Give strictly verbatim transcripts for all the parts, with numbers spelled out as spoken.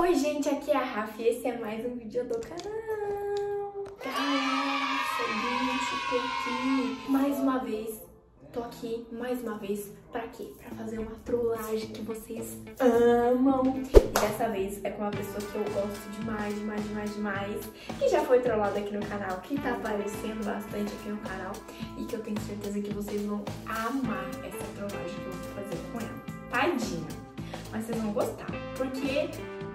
Oi gente, aqui é a Rafa e esse é mais um vídeo do canal. Galera, seguinte, tô aqui mais uma vez. Tô aqui mais uma vez pra quê? Pra fazer uma trollagem que vocês amam. E dessa vez é com uma pessoa que eu gosto demais, demais, demais, demais. Que já foi trollada aqui no canal, que tá aparecendo bastante aqui no canal. E que eu tenho certeza que vocês vão amar essa trollagem que eu vou fazer com ela. Tadinha! Mas vocês vão gostar, porque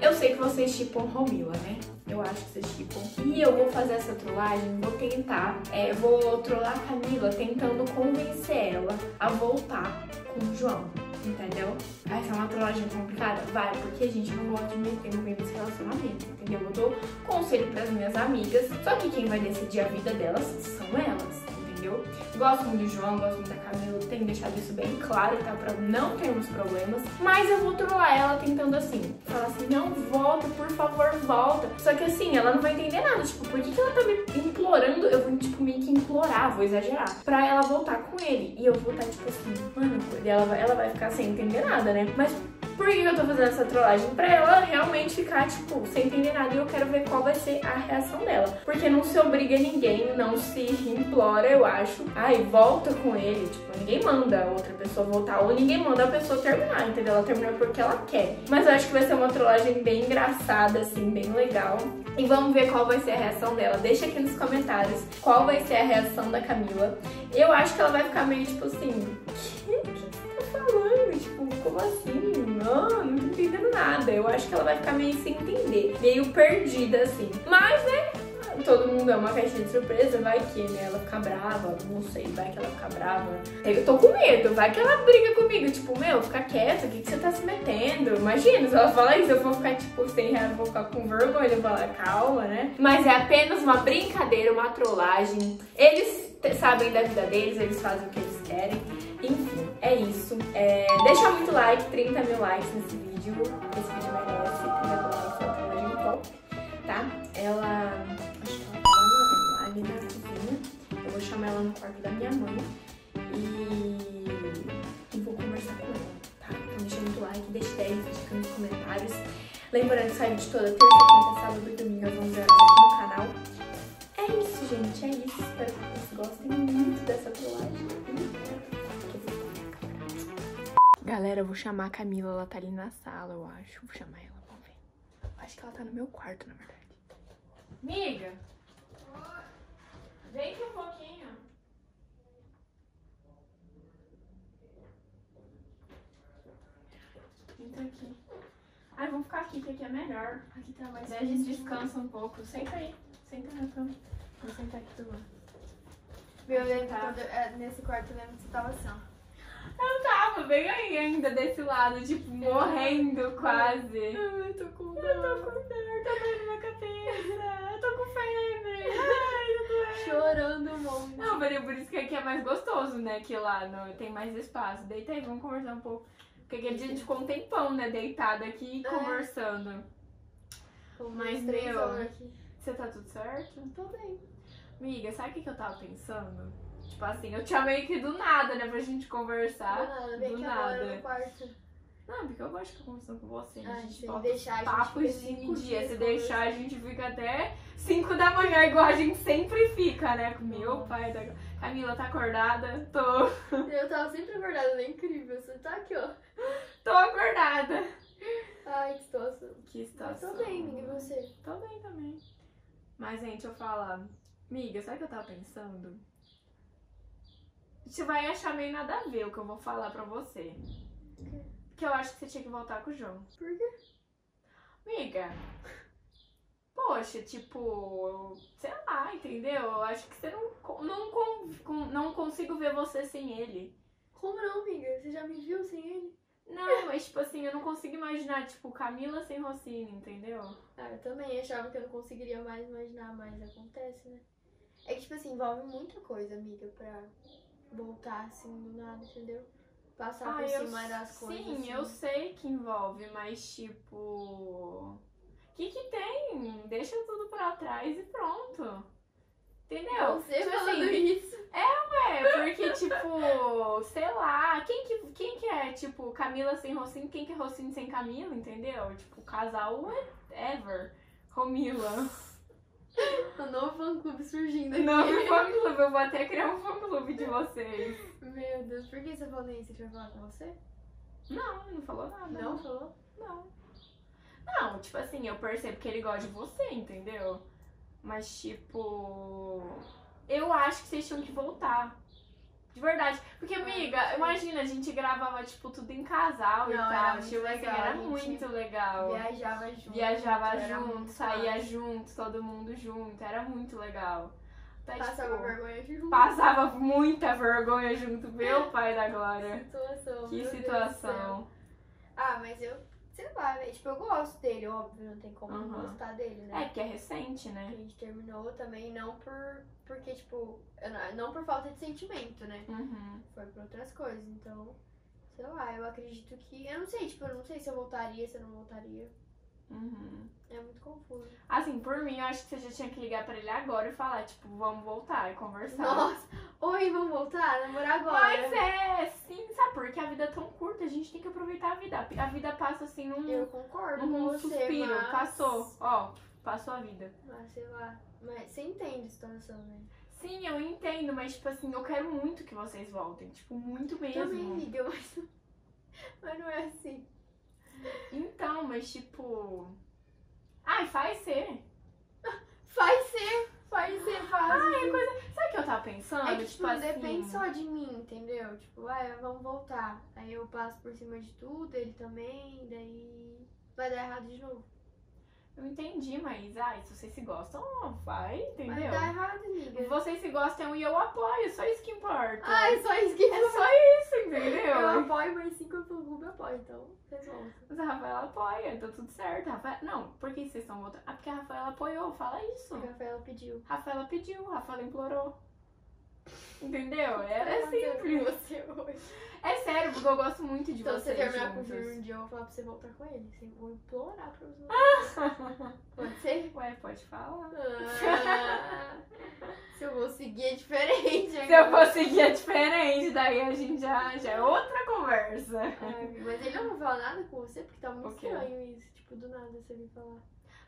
eu sei que vocês chipam Romila, né? Eu acho que vocês chipam. E eu vou fazer essa trollagem, vou tentar, é, vou trollar a Camila tentando convencer ela a voltar com o João, entendeu? Vai ser uma trollagem complicada? Vai, porque a gente não gosta de meter no meio dos relacionamentos, entendeu? Eu dou conselho pras minhas amigas, só que quem vai decidir a vida delas são elas. Eu gosto muito do João, gosto muito da Camila, tenho deixado isso bem claro, tá? Pra não termos problemas. Mas eu vou trollar ela tentando assim, falar assim, não, volta, por favor, volta. Só que assim, ela não vai entender nada, tipo, por que, que ela tá me implorando? Eu vou, tipo, meio que implorar, vou exagerar, pra ela voltar com ele. E eu vou estar, tipo assim, mano, e ela vai, ela vai ficar sem entender nada, né? Mas por que eu tô fazendo essa trollagem? Pra ela realmente ficar, tipo, sem entender nada. E eu quero ver qual vai ser a reação dela. Porque não se obriga ninguém, não se implora, eu acho. Ai, volta com ele. Tipo, ninguém manda a outra pessoa voltar. Ou ninguém manda a pessoa terminar, entendeu? Ela terminar porque ela quer. Mas eu acho que vai ser uma trollagem bem engraçada, assim, bem legal. E vamos ver qual vai ser a reação dela. Deixa aqui nos comentários qual vai ser a reação da Camila. Eu acho que ela vai ficar meio, tipo, assim... Que que você tá falando? Tipo, como assim? Não, não tô entendendo nada. Eu acho que ela vai ficar meio sem entender, meio perdida, assim. Mas, né, todo mundo é uma caixinha de surpresa. Vai que, né, ela fica brava. Não sei, vai que ela fica brava. Eu tô com medo, vai que ela briga comigo. Tipo, meu, fica quieta, o que, que você tá se metendo? Imagina, se ela falar isso, eu vou ficar, tipo, sem reação, vou ficar com vergonha. Eu vou falar, calma, né? Mas é apenas uma brincadeira, uma trollagem. Eles sabem da vida deles, eles fazem o que eles querem. Enfim, é isso. É, deixa muito like, trinta mil likes nesse vídeo. Esse vídeo merece. Ela é muito top, tá? Ela. Acho que ela tá ali na cozinha. Eu vou chamar ela no quarto da minha mãe. E. E vou conversar com ela, tá? Então deixa muito like, deixa dez, fica nos comentários. Lembrando que sai vídeo toda terça, quinta, sábado e domingo às onze horas aqui no canal. É isso, gente. É isso. Espero que vocês gostem muito dessa trollagem. Galera, eu vou chamar a Camila, ela tá ali na sala, eu acho. Vou chamar ela, vamos ver. Acho que ela tá no meu quarto, na verdade. Miga! Vem aqui um pouquinho. Entra aqui. Ai, vamos ficar aqui, que aqui é melhor. Aqui tá mais... Daí a gente descansa um pouco. Senta aí. Senta na cama. Vou sentar aqui do lado. Violeta, quando, é, nesse quarto eu lembro que você tava assim. Eu tava bem aí ainda desse lado, tipo, morrendo quase. Eu tô com dor. Eu tô com dor, tá doendo minha cabeça. Eu tô com febre. Ai, eu tô chorando um monte. Não, mas é por isso que aqui é mais gostoso, né? Que lá no, tem mais espaço. Deita aí, vamos conversar um pouco. Porque aquele dia a gente ficou um tempão, né? Deitada aqui e conversando. É. Mas, meu, você tá tudo certo? Tô bem. Amiga, sabe o que, que eu tava pensando? Tipo assim, eu te amei que do nada, né, pra gente conversar. Do nada, do nada. No quarto. Não, porque eu gosto de ficar conversando com você. A gente bota papo de cinco dias. Se deixar, a gente fica até cinco da manhã, igual a gente sempre fica, né? Com meu pai. Tá... Camila, tá acordada? Tô. Eu tava sempre acordada, né? Incrível. Você tá aqui, ó. Tô acordada. Ai, que situação. Que situação. Eu tô bem, amiga, e você? Tô bem também. Mas, gente, eu falo, amiga, sabe o que eu tava pensando? Você vai achar meio nada a ver o que eu vou falar pra você. Que eu acho que você tinha que voltar com o João. Por quê? Amiga, poxa, tipo, sei lá, entendeu? Eu acho que você não, não, não consigo ver você sem ele. Como não, amiga? Você já me viu sem ele? Não, mas tipo assim, eu não consigo imaginar, tipo, Camila sem Rocinho, entendeu? Ah, eu também achava que eu não conseguiria mais imaginar, mas acontece, né? É que, tipo assim, envolve muita coisa, amiga, pra... voltar assim do nada, entendeu? Passar ah, por cima das coisas. Sim, assim. Eu sei que envolve, mas tipo... O que que tem? Deixa tudo pra trás e pronto. Entendeu? Você tipo, falando assim, isso. É, ué. É, porque, tipo, sei lá, quem que, quem que é, tipo, Camila sem Rocinho, quem que é Rocinho sem Camila, entendeu? Tipo, casal ever, Romila. O novo fã-clube surgindo aqui. Novo fã-clube, eu vou até criar um fã-clube de vocês. Meu Deus, por que você falou isso? Você tinha falado com você? Não, não falou nada. Não, não falou? Não. Não, tipo assim, eu percebo que ele gosta de você, entendeu? Mas, tipo... eu acho que vocês tinham que voltar. De verdade. Porque, amiga, imagina, a gente gravava, tipo, tudo em casal não, e tal. Tipo, assim, era muito legal. Viajava junto. Viajava junto, saía junto, todo mundo junto. Era muito legal. Até, passava tipo, vergonha junto. Passava muita vergonha junto. Meu pai da glória. Que situação. Que situação. Ah, mas eu, sei lá, velho. Tipo, eu gosto dele, óbvio. Não tem como uhum. não gostar dele, né? É, porque é recente, né? Porque a gente terminou também, não por... porque, tipo, não, não por falta de sentimento, né? Uhum. Foi por outras coisas, então, sei lá, eu acredito que... eu não sei, tipo, eu não sei se eu voltaria, se eu não voltaria. Uhum. É muito confuso. Assim, por mim, eu acho que você já tinha que ligar pra ele agora e falar, tipo, vamos voltar e conversar. Nossa, oi, vamos voltar, namorar agora. Mas é, sim, sabe? Porque a vida é tão curta, a gente tem que aproveitar a vida. A vida passa, assim, num... eu concordo num com suspiro, você, mas... passou, ó, passou a vida. Ah, sei lá. Mas você entende a situação, né? Sim, eu entendo, mas, tipo assim, eu quero muito que vocês voltem. Tipo, muito mesmo. Também, amiga, mas... mas não é assim. Então, mas, tipo... ai, faz ser. Faz ser. Faz ser, faz. Ai, é coisa... sabe o que eu tava pensando? É que, tipo, tipo depende assim... só de mim, entendeu? Tipo, ah, vamos voltar. Aí eu passo por cima de tudo, ele também, daí... vai dar errado de novo. Eu entendi, mas ai, se vocês se gostam, vai, entendeu? Vai dar errado, amiga. Vocês se gostam e eu apoio, só isso que importa. Ai, só isso que importa. É só isso, entendeu? Eu apoio, mas cinco eu fui apoio, então vocês vão. Mas a Rafaela apoia, tá tudo certo. Rafa... não, por que vocês estão voltando? Ah, porque a Rafaela apoiou, fala isso. A Rafaela pediu. Rafaela pediu, a Rafaela implorou. Entendeu? É, é simples. Você hoje. É sério, porque eu gosto muito de então, vocês. Se você terminar juntos. Com o Júlio um dia, eu vou falar pra você voltar com ele. Assim, vou implorar pra você. Ah. Pode ser? Ué, pode falar. Ah. Se eu conseguir é diferente. Se eu conseguir é diferente, daí a gente já, já é outra conversa. Ai, mas ele não vai falar nada com você, porque tá muito okay. estranho isso. Tipo, do nada você vir falar.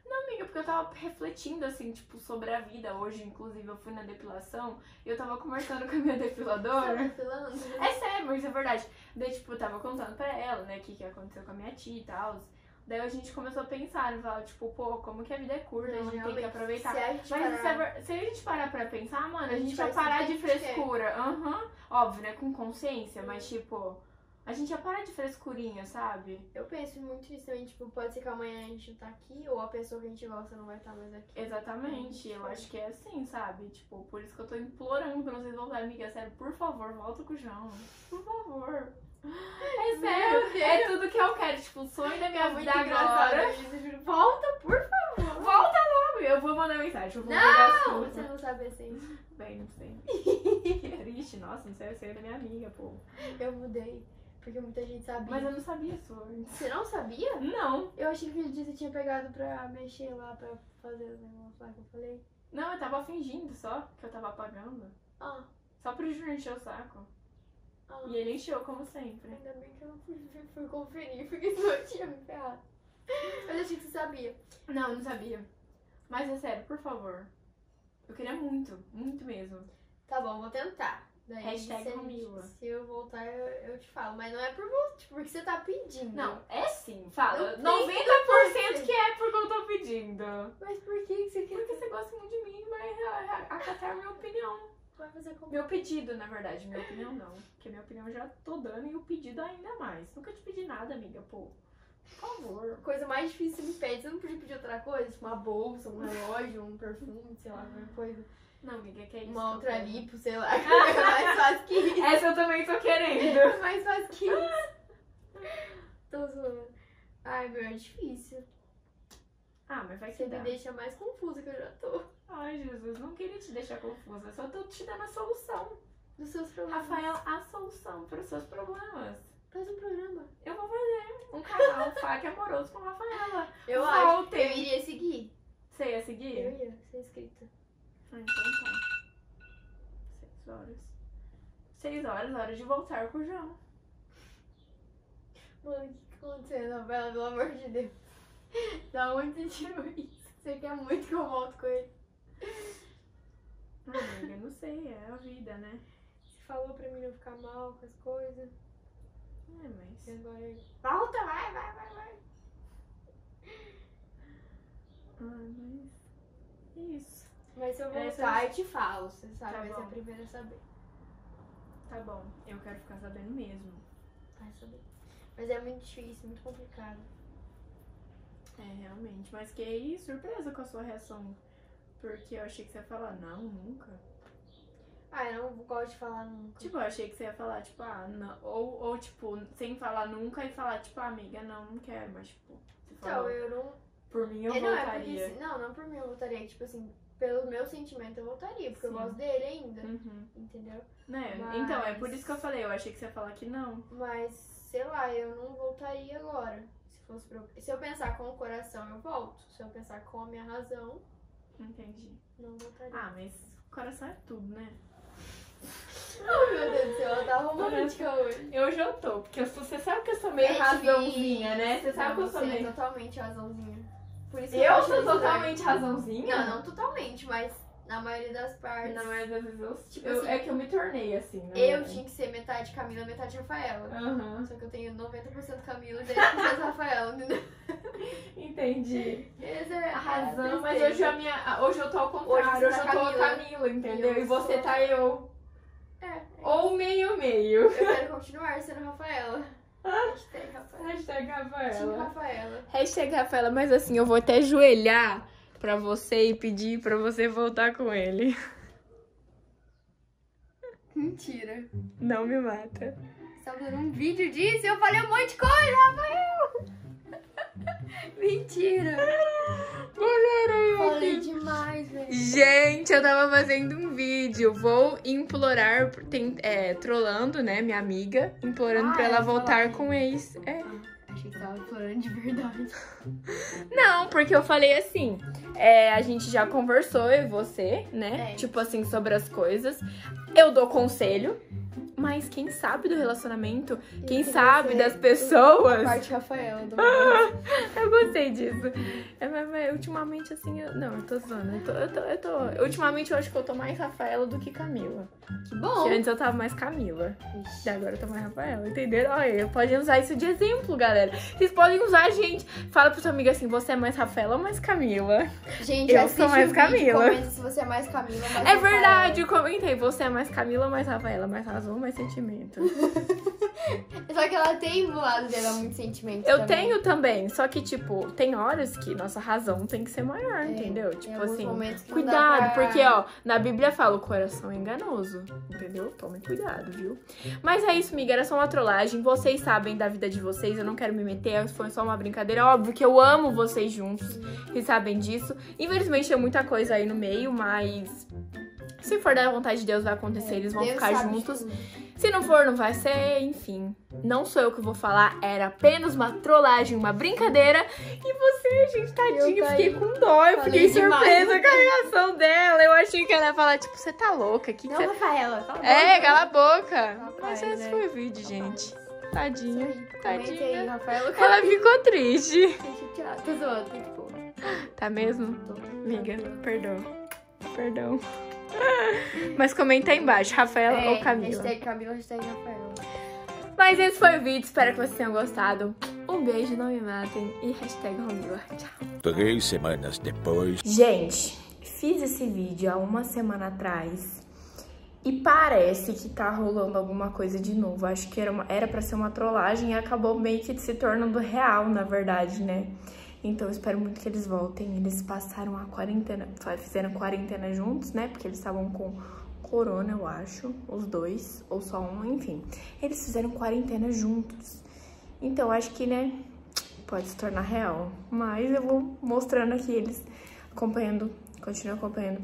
Não, amiga, porque eu tava refletindo, assim, tipo, sobre a vida hoje. Inclusive, eu fui na depilação e eu tava conversando com a minha depiladora. Você tá depilando? É sério, mas é verdade. Daí, tipo, eu tava contando pra ela, né, o que, que aconteceu com a minha tia e tal. Daí a gente começou a pensar, falar, tipo, pô, como que a vida é curta, não, a gente tem que aproveitar. Se a gente mas parar... se a gente parar pra pensar, mano, a gente, a gente vai parar de frescura. Aham, uhum. Óbvio, né, com consciência, hum. mas, tipo... a gente ia parar de frescurinha, sabe? Eu penso muito nisso também, tipo, pode ser que amanhã a gente não tá aqui ou a pessoa que a gente gosta não vai estar mais aqui. Exatamente, eu acho que é assim, sabe? Tipo, por isso que eu tô implorando pra vocês voltarem, amiga, sério, por favor, volta com o João, por favor. É sério, é tudo que eu quero, tipo, o sonho da minha vida agora. Volta, por favor. Volta logo, eu vou mandar mensagem, eu vou mandar sua. Não, você não sabe assim. Bem, não sei. Que triste, nossa, não sei o sonho da minha amiga, pô. Eu mudei. Porque muita gente sabia. Mas eu não sabia sobre. Você não sabia? Não. Eu achei que aquele dia você tinha pegado pra mexer lá, pra fazer os negócios lá que eu falei. Não, eu tava fingindo só, que eu tava apagando. Ah. Só pro Júnior encher o saco. Ah. E ele encheu, como sempre. Ainda bem que eu não fui, fui conferir, porque senão eu tinha me ferrado. Mas eu achei que você sabia. Não, eu não sabia. Mas é sério, por favor. Eu queria muito, muito mesmo. Tá bom, vou tentar. Daí, hashtag Romila. Se eu voltar, eu, eu te falo. Mas não é por tipo, porque você tá pedindo. Não, é sim. Fala. Não, noventa por cento que é porque eu tô pedindo. Mas por que você quer? Porque você gosta muito de mim, mas acatar a minha opinião. Vai fazer como? Meu pedido, na verdade. Minha opinião não. Porque minha opinião eu já tô dando e o pedido ainda mais. Nunca te pedi nada, amiga, pô. Por favor. Coisa mais difícil você me pede. Você não podia pedir outra coisa? Tipo uma bolsa, um relógio, um perfume, sei lá, alguma coisa. Não, amiga, que é isso. Uma outra lipo, sei lá. É mais fácil que isso. Essa eu também tô querendo. É mais fácil que isso. Tô zoando. Ai, meu, é difícil. Ah, mas vai que você me deixa mais confusa que eu já tô. Ai, Jesus, não queria te deixar confusa. Só tô te dando a solução dos seus problemas. Rafaela, a solução para os seus problemas. Faz um programa. Eu vou fazer um canal Faca Amoroso com a Rafaela. Eu Voltem. acho. Eu iria seguir. Você ia seguir? Eu ia ser inscrita. Ah, então tá. Seis horas. Seis horas, hora de voltar com o João. Mano, o que que aconteceu, novela? Pelo amor de Deus. Da onde você tirou isso? Você quer muito que eu volte com ele? Amiga, eu não sei, é a vida, né? Você falou pra mim não ficar mal com as coisas. É, mas... E agora eu... Volta, vai, vai, vai, vai. Ah, mas... Isso. Mas se eu voltar, é, eu te falo, você sabe, tá vai bom. Ser a primeira a saber. Tá bom, eu quero ficar sabendo mesmo. Vai saber. Mas é muito difícil, muito complicado. É, realmente. Mas fiquei surpresa com a sua reação. Porque eu achei que você ia falar, não, nunca. Ah, eu não gosto de falar nunca. Tipo, eu achei que você ia falar, tipo, ah, não. Ou, ou tipo, sem falar nunca e falar, tipo, ah, amiga, não, não quero. Mas, tipo, você falou, então, eu não... Por mim, eu é, voltaria. Não, é porque, não, não por mim eu voltaria. Tipo assim, pelo meu sentimento eu voltaria. Porque sim, eu gosto dele ainda. Uhum. Entendeu? Né? Mas... Então, é por isso que eu falei. Eu achei que você ia falar que não. Mas, sei lá, eu não voltaria agora. Se fosse pra... Se eu pensar com o coração, eu volto. Se eu pensar com a minha razão... Entendi. Não voltaria. Ah, mas o coração é tudo, né? Oh, meu Deus do céu, ela tá romântica hoje. Eu já tô, porque eu sou, você sabe que eu sou meio é razãozinha, né? Você sabe não, que eu sou meio... Você é totalmente razãozinha. Por isso que eu, eu sou totalmente estranho. Razãozinha? Não, não totalmente, mas na maioria das partes... Na maioria das vezes eu... Tipo eu assim, é que eu me tornei assim, né? Eu tinha que ser metade Camila, metade Rafaela. Uhum. Só que eu tenho noventa por cento Camila e dez por cento Rafaela, entendeu? Entendi. Essa é a razão, mas hoje, a minha, hoje eu tô ao contrário, hoje, hoje eu Camila, tô a Camila, entendeu? E você sou... tá eu. É, é. Ou meio-meio. Eu quero continuar sendo Rafaela. Hashtag Rafaela. Hashtag Rafaela. Rafaela. Hashtag Rafaela, mas assim, eu vou até ajoelhar pra você e pedir pra você voltar com ele. Mentira. Não me mata. Você tá fazendo um vídeo disso e eu falei um monte de coisa, Rafael! Mentira! Galera, falei demais, velho. Gente, eu tava fazendo um vídeo. Vou implorar, tem, é, trolando, né, minha amiga. Implorando ah, pra ela voltar com o ex. É. Achei que tava implorando de verdade. Não, porque eu falei assim, é, a gente já conversou, eu e você, né? É. Tipo assim, sobre as coisas. Eu dou conselho. Mas quem sabe do relacionamento, e quem sabe das pessoas... Parte Rafaela do eu gostei disso. É, mas, mas, ultimamente, assim... Eu... Não, eu tô zoando. Eu tô, eu, tô, eu tô... Ultimamente, eu acho que eu tô mais Rafaela do que Camila. Que bom! Porque antes eu tava mais Camila. Ixi. E agora eu tô mais Rafaela, entenderam? Olha, podem usar isso de exemplo, galera. Vocês podem usar, gente. Fala pro seu amigo assim, você é mais Rafaela ou mais Camila? Gente, eu sou mais Camila. Comenta se você é mais Camila ou mais Rafaela. É verdade, eu comentei. Você é mais Camila ou mais Rafaela? Mais razão, mais sentimento. Só que ela tem do lado dela muito sentimento. Eu também. Tenho também, só que tipo, tem horas que nossa razão tem que ser maior, é, entendeu? Tipo assim, cuidado, pra... porque ó, na Bíblia fala o coração é enganoso, entendeu? Tomem cuidado, viu? Mas é isso, amiga, era só uma trollagem, vocês sabem da vida de vocês, eu não quero me meter, foi só uma brincadeira, óbvio que eu amo vocês juntos, vocês sabem disso. Infelizmente tem muita coisa aí no meio, mas... Se for da vontade de Deus, vai acontecer, é, eles vão Deus ficar juntos. Tudo. Se não for, não vai ser, enfim. Não sou eu que vou falar, era apenas uma trollagem, uma brincadeira. E você, gente, tadinha, eu fiquei com dó, eu fiquei surpresa com a reação dela. Eu achei que ela ia falar, tipo, você tá louca? Que não, que Rafaela, cala a boca. É, cala a boca. Mas esse foi o vídeo, gente. Tadinha, tadinha. Ela ficou triste. Tá mesmo? Amiga, perdão. Perdão. Mas comenta aí embaixo, Rafaela é, ou Camila. Hashtag Camila, hashtag Rafaela. Mas esse foi o vídeo, espero que vocês tenham gostado. Um beijo, não me matem. E hashtag Romila, tchau. Três semanas depois. Gente, fiz esse vídeo há uma semana atrás. E parece que tá rolando alguma coisa de novo. Acho que era, uma, era pra ser uma trollagem e acabou meio que se tornando real, na verdade, né? Então, eu espero muito que eles voltem. Eles passaram a quarentena... Fizeram quarentena juntos, né? Porque eles estavam com corona, eu acho. Os dois. Ou só um, enfim. Eles fizeram quarentena juntos. Então, eu acho que, né? Pode se tornar real. Mas eu vou mostrando aqui eles acompanhando... Continuo acompanhando...